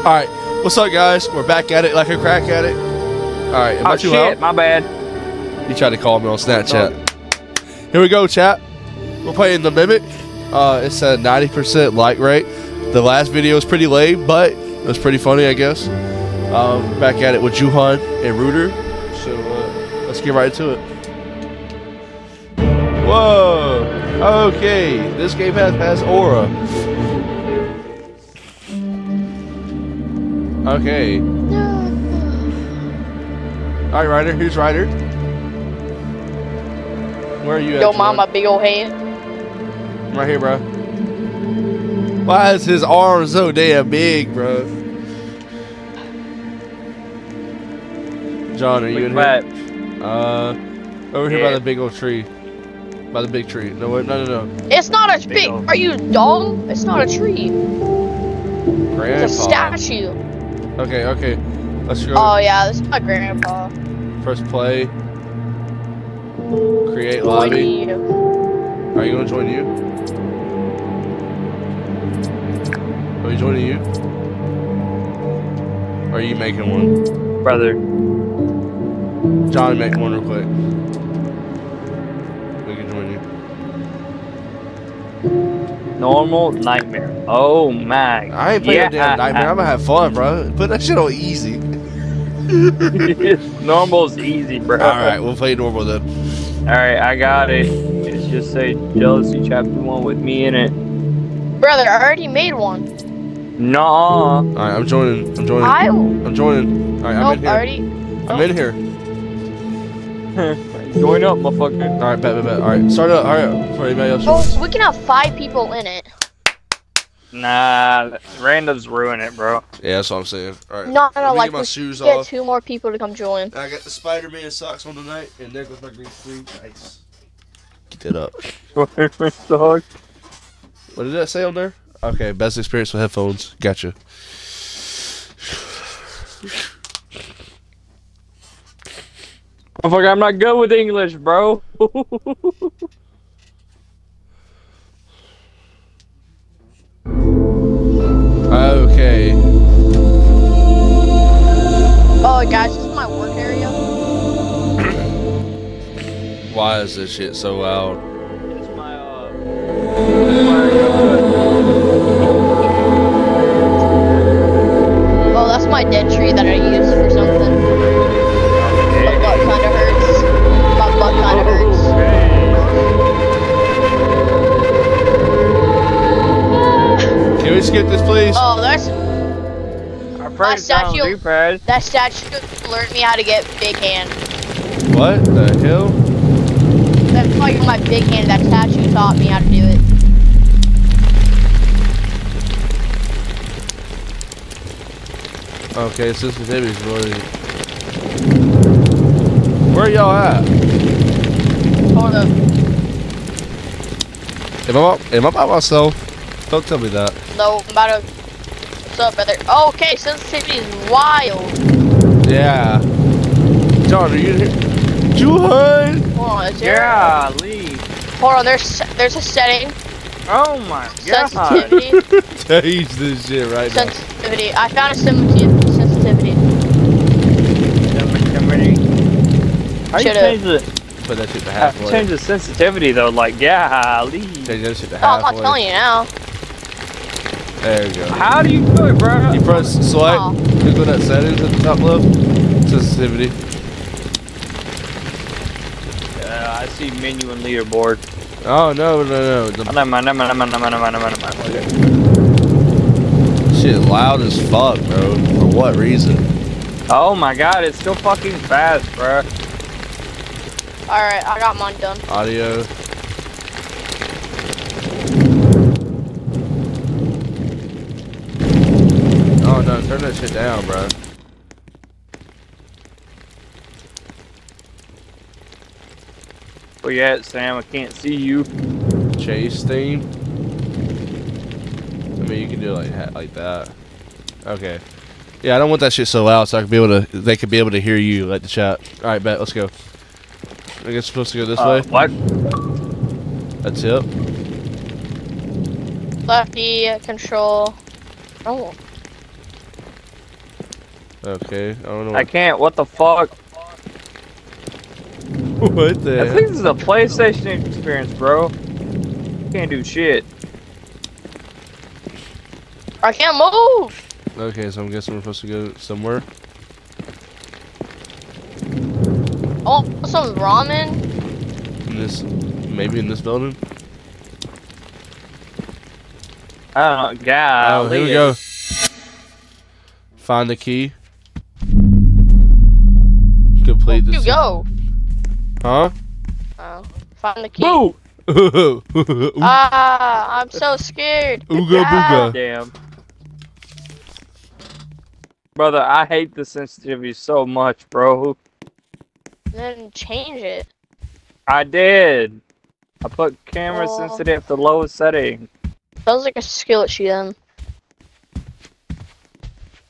All right, what's up, guys? We're back at it, like a crack at it. All right, am I too loud? My bad. You tried to call me on Snapchat. Here we go, chat. We're playing The Mimic. It's a 90% like rate. The last video was pretty lame, but it was pretty funny, I guess. Back at it with Juhan and Rooter. So let's get right to it. Whoa! Okay, this game has aura. Okay. Alright, Ryder. Here's Ryder. Where are you at? Yo, mama, big old hand. Right here, bro. Why is his arm so damn big, bro? John, are you in here? Over here by the big old tree. By the big tree. No, wait, no. It's not a big. Are you dumb? It's not a tree. Grandpa. It's a statue. Okay. Let's go. Oh yeah, this is my grandpa. First play. Create lobby. Are you gonna join you? Are you joining you? Or are you making one? Brother. John, make one real quick. Normal nightmare. Oh my god. I ain't playing a damn nightmare. I'm gonna have fun, bro. Put that shit on easy. Normal's easy, bro. Alright, we'll play normal then. Alright, I got it. It's just say Jealousy Chapter 1 with me in it. Brother, I already made one. Nah. Alright, I'm joining. Alright, nope, I'm in here. Join up, motherfucker. Alright, bet. Alright, start up. Alright, for anybody else. Oh, we can have 5 people in it. Nah, randoms ruin it, bro. Yeah, that's what I'm saying. Alright. No, like, my shoes get off. 2 more people to come join. I got the Spider-Man socks on tonight, and there goes my green screen. Nice. Get that up. Spider-Man socks. What did that say on there? Okay, best experience with headphones. Gotcha. I'm not good with English, bro. Okay. Oh, guys, this is my work area. Why is this shit so loud? It's my, oh, that's my dead tree that I used for something. Can we skip this, please? Oh, that's my statue. That statue learned me how to get big hand. What the hell? That's like my big hand. That statue taught me how to do it. Okay, so this baby's really. Where y'all at? Hold up. Am I by myself? Don't tell me that. No, I'm about to. What's up, brother? Oh, okay, sensitivity is wild. Yeah. John, are you here? Juhan! Hold on, is there? Yeah, leave. Hold on, there's a setting. Oh my god. Sensitivity. Change this shit right now. Sensitivity. I found a sensitivity. How you change it? Put that shit to halfway. Change the sensitivity though, like, yeah, leave. Change that shit to halfway. Oh, I'm not telling you now. There you go. How do you do it, bro? You press select, click on that settings at the top left. Sensitivity. Yeah, I see menu and leaderboard. Oh, no. Shit, loud as fuck, bro. For what reason? Oh my god, it's still fucking fast, bro. Alright, I got mine done. Audio. Oh no, turn that shit down, bro. Where you at, Sam? I can't see you. Chase theme. I mean, you can do it like that. Okay. Yeah, I don't want that shit so loud, so I could be able to. They could be able to hear you, like the chat. All right, bet. Let's go. I guess it's supposed to go this way. What? That's it. Lefty control. Oh. Okay, I don't know. I can't, what the fuck? What the heck? I think this is a PlayStation experience, bro. Can't do shit. I can't move! Okay, so I'm guessing we're supposed to go somewhere. Oh, some ramen? Maybe in this building? Oh, God. Oh, here we go. Find the key. Complete this. Go. Huh? Oh, find the key. Boo! Ah, I'm so scared. Ooga booga. Damn. Brother, I hate the sensitivity so much, bro. Then change it. I did. I put camera sensitive to lowest setting. Sounds like a skill at she done.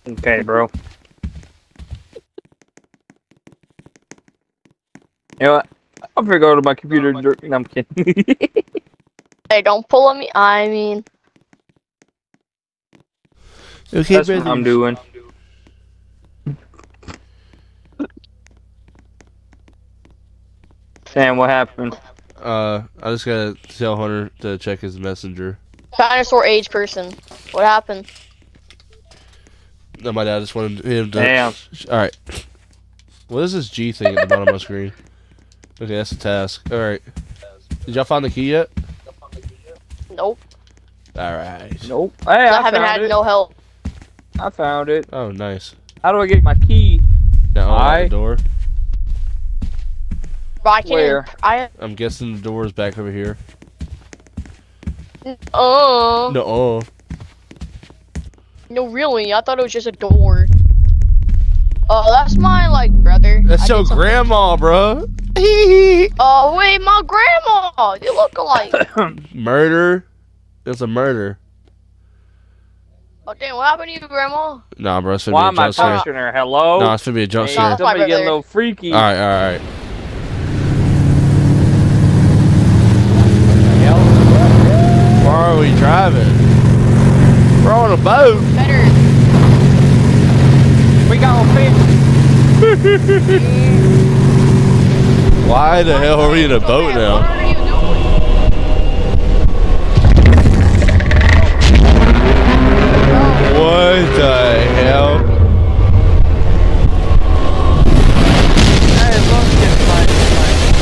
Okay, bro. You know what? I'm gonna go to my computer. Oh, no, I'm kidding. Hey, don't pull on me. I mean, okay, that's what I'm doing. Sam, what happened? I just gotta tell Hunter to check his messenger. Dinosaur age person. What happened? No, my dad just wanted him to. Damn. Alright. What is this G thing at the bottom of my screen? Okay, that's a task. Alright. Did y'all find the key yet? Nope. Alright. Nope. Hey, I haven't had no help. I found it. Oh, nice. How do I get my key? Now, I the door. Where? I'm guessing the door's back over here. Oh. No. No, really? I thought it was just a door. Oh, that's my brother. That's your grandma, bro. Oh wait, my grandma. You look alike. Murder. It's a murder. Oh damn! What happened to you, grandma? Nah, bro. Why am I punching her? Hello. Nah, it's gonna be a jump scare. Somebody getting a little freaky. All right, all right. Where are we driving? We're on a boat. Better. We got a fish. Why the hell are we in a boat now? What are you doing? What the hell? That is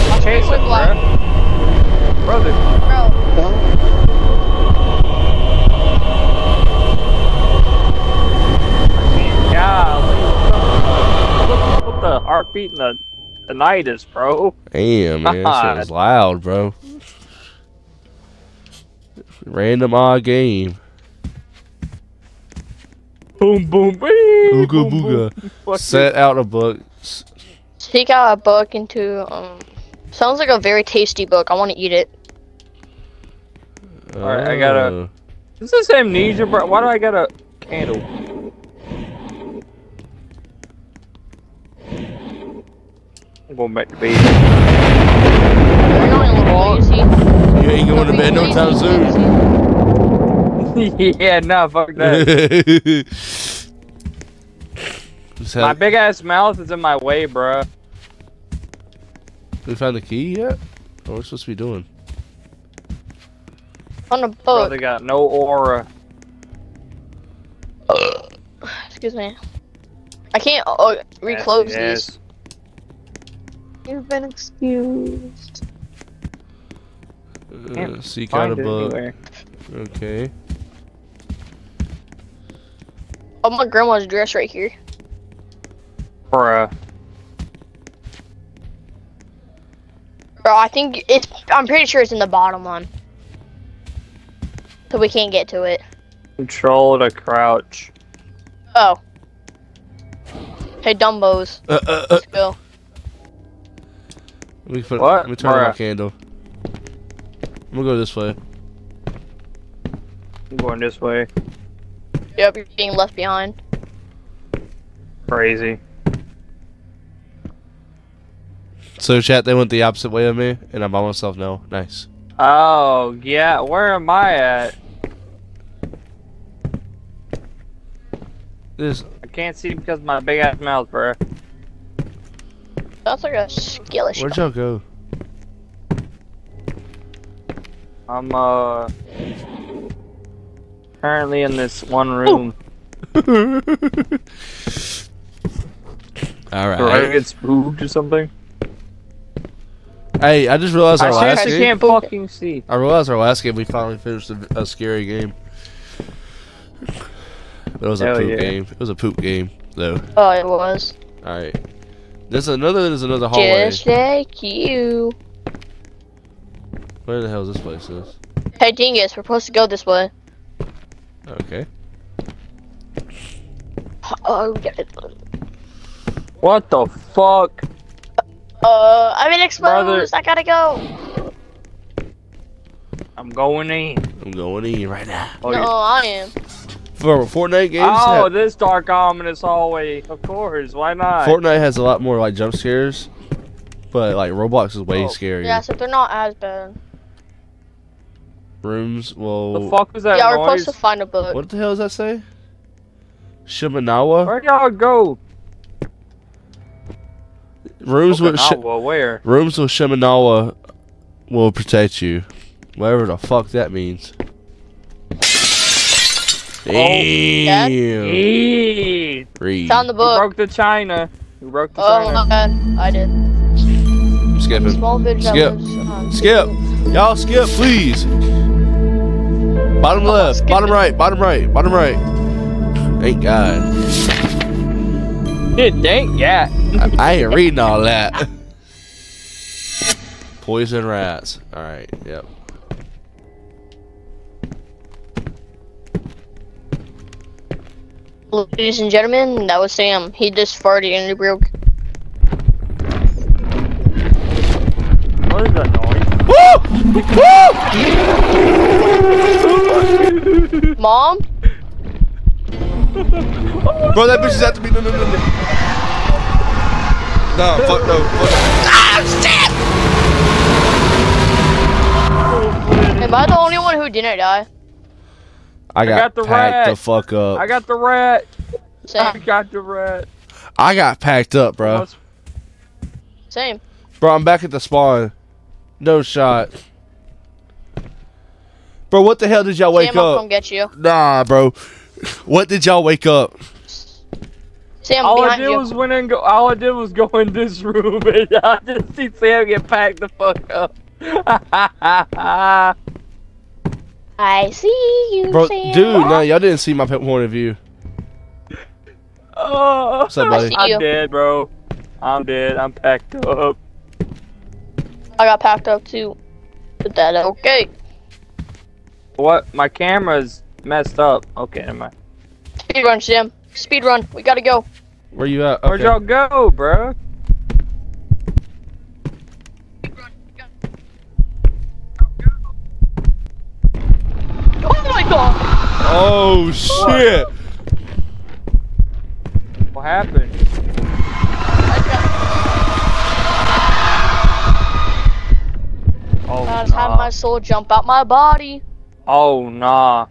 bullshit. Chase it, bro. Brother. Bro. The heartbeat and the tinnitus, bro. Damn, man, that shit is loud, bro. Random odd game. Boom, boom, boom. Ooga booga. Boom. Set out a book. Take out a book into. Sounds like a very tasty book. I want to eat it. All right, I gotta. Is this amnesia, bro? Why do I got a candle? I'm going back to bed. You ain't going to bed no time soon. Yeah, nah, fuck that. My big ass mouth is in my way, bruh. We found the key yet? What are we supposed to be doing? On a boat. They got no aura. Excuse me. I can't reclose these. You've been excused. Seek out a book. Okay. Oh, my grandma's dress right here. Bruh. Bro, I think it's. I'm pretty sure it's in the bottom one. So we can't get to it. Control to crouch. Oh. Hey, Dumbos. Let's go. Let me turn on my candle. I'm gonna go this way. I'm going this way. Yep, you're being left behind. Crazy. So chat, they went the opposite way of me, and I'm by myself now. Nice. Oh, yeah, where am I at? This. I can't see because of my big ass mouth, bro. That's like a skillish. Where'd y'all go? I'm currently in this one room. Oh. All right. Or I get spooked or something. Hey, I just realized our last game. I can't fucking see. I realized our last game we finally finished a scary game. It was a poop game. It was a poop game, though. Oh, it was. All right. There's another hallway. Just like you. Where the hell is this place? Hey, Dingus, we're supposed to go this way. Okay. Oh, what the fuck? I'm in exposed. I gotta go. I'm going in. I'm going in right now. Oh, no, yeah. I am. For Fortnite games. Oh, this dark, ominous hallway. Of course. Why not? Fortnite has a lot more like jump scares, but like Roblox is way scarier. Yeah, so they're not as bad. Rooms. Well. The fuck was that? Yeah, we're supposed to find a book. What the hell does that say? Shimanawa. Where y'all go? Rooms with Shimanawa will protect you. Whatever the fuck that means. Damn. Read. Found the book. Who broke the china? Who broke the china? Oh my god, I did. I'm skipping. Skip. Y'all skip, please. Bottom left, bottom right, bottom right, bottom right. Thank God. I ain't reading all that. Poison rats. Alright, yep. Ladies and gentlemen, that was Sam. He just farted and he broke. What is that noise? Woo! Woo! Mom? Bro, that bitch is after me. No. Nah, fuck no. Fuck. Ah, shit! Am I the only one who didn't die? I got the packed rat. The fuck up. I got the rat. Same. I got the rat. I got packed up, bro. Same. Bro, I'm back at the spawn. No shot. Bro, what the hell did y'all wake up? I'll come get you. Nah, bro. What did y'all wake up? Sam, all I did was went and go. All I did was go in this room, and I just see Sam get packed the fuck up. I see you, bro, Sam. Dude, no, y'all didn't see my point of view. Oh, what's up, buddy? I'm dead, bro. I'm dead. I'm packed up. I got packed up too. But that okay? What? My camera's messed up. Okay, never mind. Speed run, Sam. Speed run. We gotta go. Where you at? Okay. Where'd y'all go, bro? Oh my god! Oh shit! What happened? Oh, I just had my soul jump out my body. Oh nah.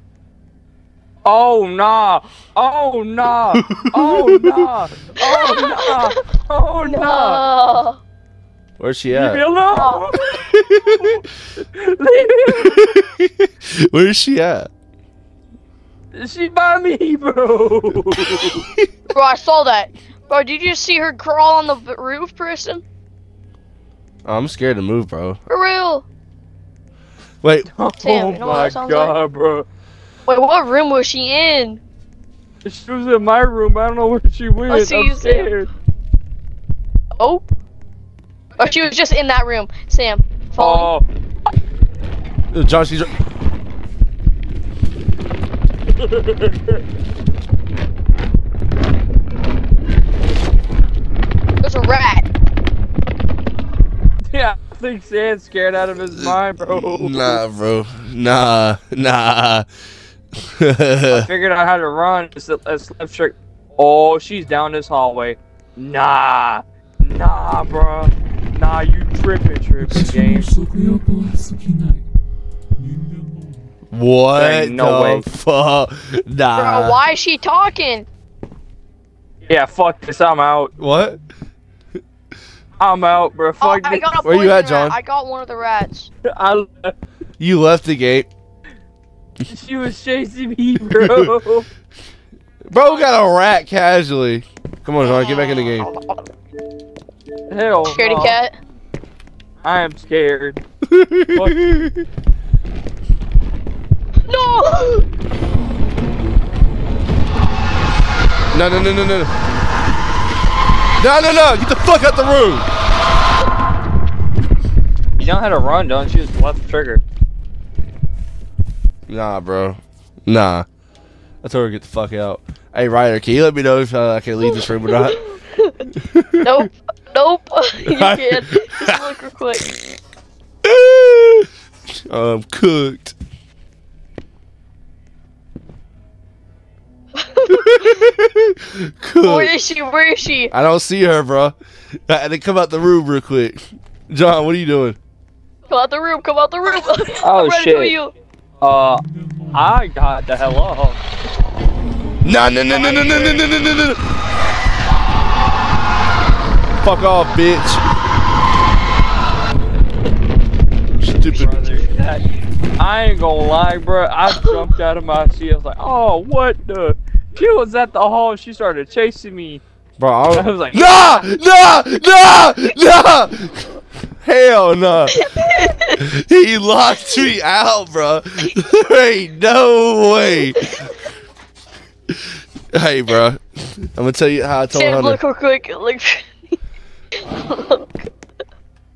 Oh nah! Oh nah! Oh nah! Oh nah! Oh nah! Where's she at? Leave me alone! Leave me. Where's she at? She by me, bro. Bro, I saw that. Bro, did you see her crawl on the roof, person? Oh, I'm scared to move, bro. For real. Wait. Oh my god, bro. Wait, what room was she in? She was in my room. I don't know where she went. Oh, so I'm scared. Oh, she was just in that room. Sam, follow. Oh, Josh, he's. There's a rat. Yeah. I think Sam's scared out of his mind, bro. Nah, bro. Nah. I figured out how to run. It's left trick. Oh, she's down this hallway. Nah, bro. Nah, you tripping, game. What the fuck? Nah. Bro, why is she talking? Yeah, fuck this, I'm out. What? I'm out, bro. Fuck this. Where you at, John? I got one of the rats. You left the gate. She was chasing me, bro. Bro got a rat casually. Come on, John, get back in the game. Hell. Scaredy cat. I am scared. No! No, no, no, no, no. No, no, no! Get the fuck out the room! You know how to run, don't you? Just left trigger. Nah, bro. Nah. I told her to get the fuck out. Hey, Ryder, can you let me know if I can leave this room or not? Nope. Nope. You can't. Just look real quick. I'm cooked. Cooked. Where is she? Where is she? I don't see her, bro. I had to come out the room real quick. John, what are you doing? Come out the room. Come out the room. Oh, shit. I got the hell off. No, no, no, no, no, no, no, no, no, no, no. Fuck off, bitch. Stupid. Brother, I ain't gonna lie, bro. I jumped out of my seat. I was like, oh, what the? She was at the hall. She started chasing me. Bro, I was like, nah, nah, nah, nah. Hell no. He locked me out, bro. There ain't no way. Hey, bro. I'm going to tell you how I told Hunter. Look real quick. Look.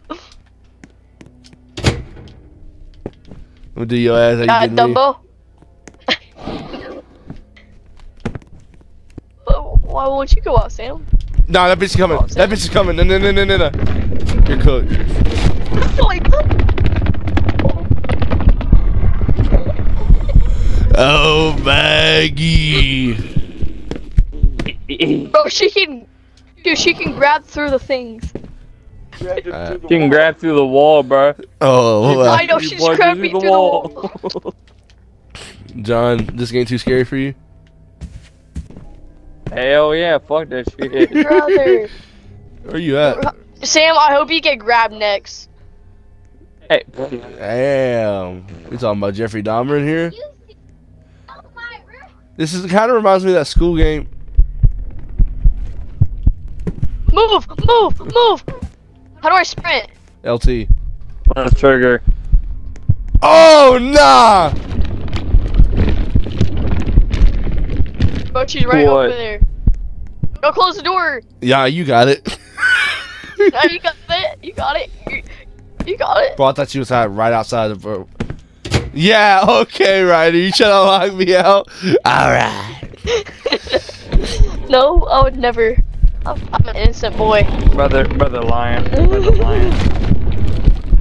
I'm going to do your ass. How you Dumbo. Why won't you go out, Sam? Nah, that bitch is coming. That bitch is coming. No, no, no, no, no, no. You're cooked. Oh, Maggie. Bro, she can. Dude, she can grab through the things. She can grab through the wall, bro. Oh, well, I know, she's grabbing through the wall. John, this game too scary for you? Hell yeah, fuck that shit. Brother. Where you at? Sam, I hope you get grabbed next. Hey. Damn. We talking about Jeffrey Dahmer in here? This is kind of reminds me of that school game. Move! Move! Move! How do I sprint? LT. Left trigger. Oh, nah! But she's right over there. Go close the door! Yeah, you got it. No, you got it. You got it. You got it. Bro, I thought she was right outside the room. Yeah, okay, Ryder. You trying to lock me out? Alright. No, I would never. I'm an innocent boy. Brother lion. Brother lion.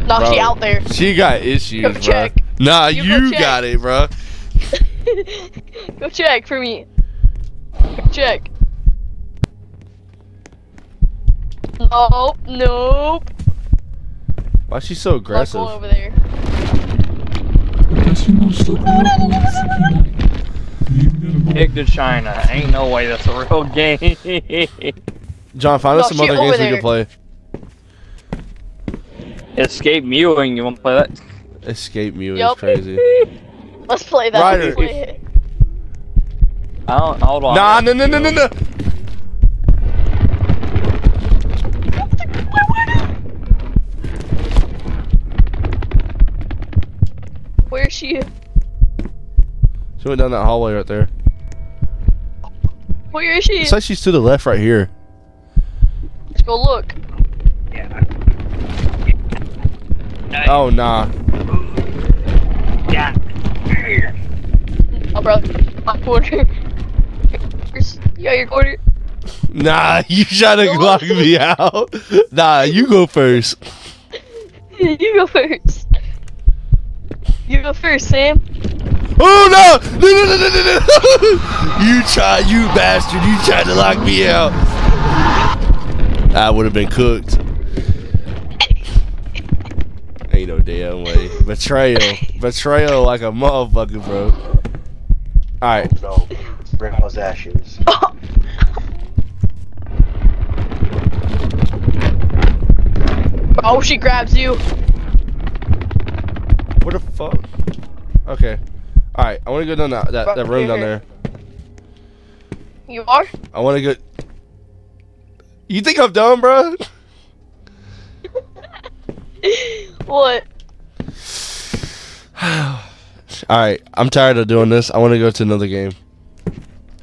Nah, bro, she out there. She got issues, go check. Bro. Nah, you got it, bro. Go check for me. Go check. Nope, nope. Why is she so aggressive? Go over there. Kick to China. Ain't no way that's a real game. John, find us some other games we can play. Escape Mewing. You want to play that? Escape Mewing is crazy. Let's play that. Ryder. I don't. Hold on. Nah, no, no, no, no, no. Where's she? She went down that hallway right there. Where is she? It's like she's to the left right here. Let's go look. Yeah. Oh, nah. Yeah. Oh, bro. My quarter. Yeah, your quarter. Nah, you trying to lock me out. Nah, you go first. You go first. You go first, Sam. Oh no! No, no, no, no, no, no. You tried, you bastard. You tried to lock me out. I would have been cooked. Ain't no damn way. Betrayal. Betrayal like a motherfucker, bro. Alright. No. Grandpa's ashes. Oh, she grabs you. What the fuck? Okay. Alright, I want to go down that room down there. You are? I want to go... You think I'm dumb, bro? What? Alright, I'm tired of doing this. I want to go to another game.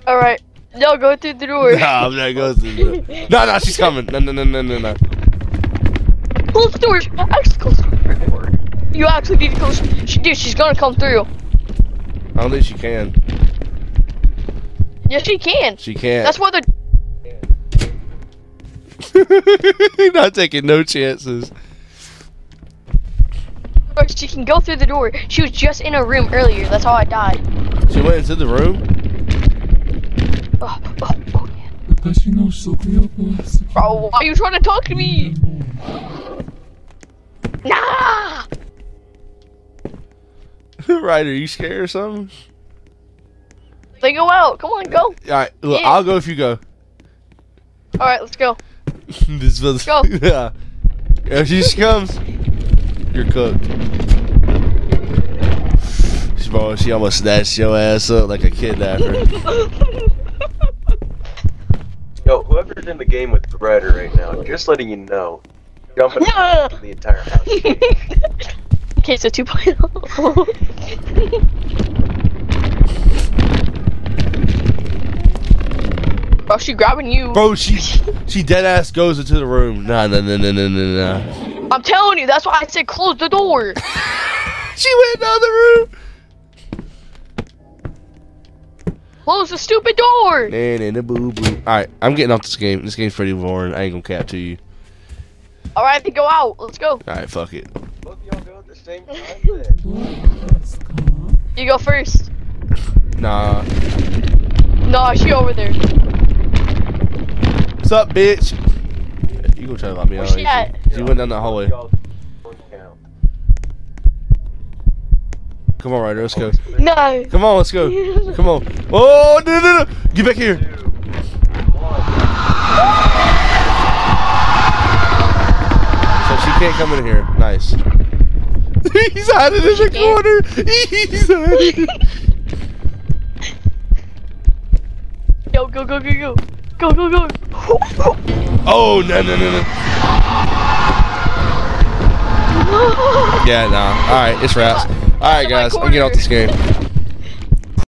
Alright. No, go through the door. No, I'm not going through the door. No, no, she's coming. No. Close the door. Actually, close the door. You actually need to close the door. Dude, she's going to come through. I don't think she can. Yes, she can. She can't. That's why they're not taking no chances. She can go through the door. She was just in a room earlier. That's how I died. She went into the room? Oh, yeah. Bro, why are you trying to talk to me? Nah! Ryder, you scared or something? They go out. Come on, go. Alright, look, yeah. I'll go if you go. Alright, let's go. This feels... Go. Yeah. If she comes, you're cooked. She almost snatched your ass up like a kidnapper. Yo, whoever's in the game with Ryder right now, just letting you know, jumping into the entire house. Okay, so 2.0. Bro, she grabbing you. Bro, she dead ass goes into the room. Nah. I'm telling you, that's why I said close the door. She went down the room. Close the stupid door. Alright, I'm getting off this game. This game's pretty boring. I ain't gonna cap to you. Alright, then go out. Let's go. Alright, fuck it. Same time, then. You go first. Nah. Nah, she over there. What's up, bitch? You gonna try to lock me out? Where's she at? She went down the hallway. Come on, Ryder, let's go. No. Come on, let's go. Come on. Oh no! Get back here. So she can't come in here. Nice. He's hiding in the corner. He's hiding. Yo, go. Go. Oh, no. Yeah, nah. Alright, it's wraps. Alright, guys, I'm getting off this game.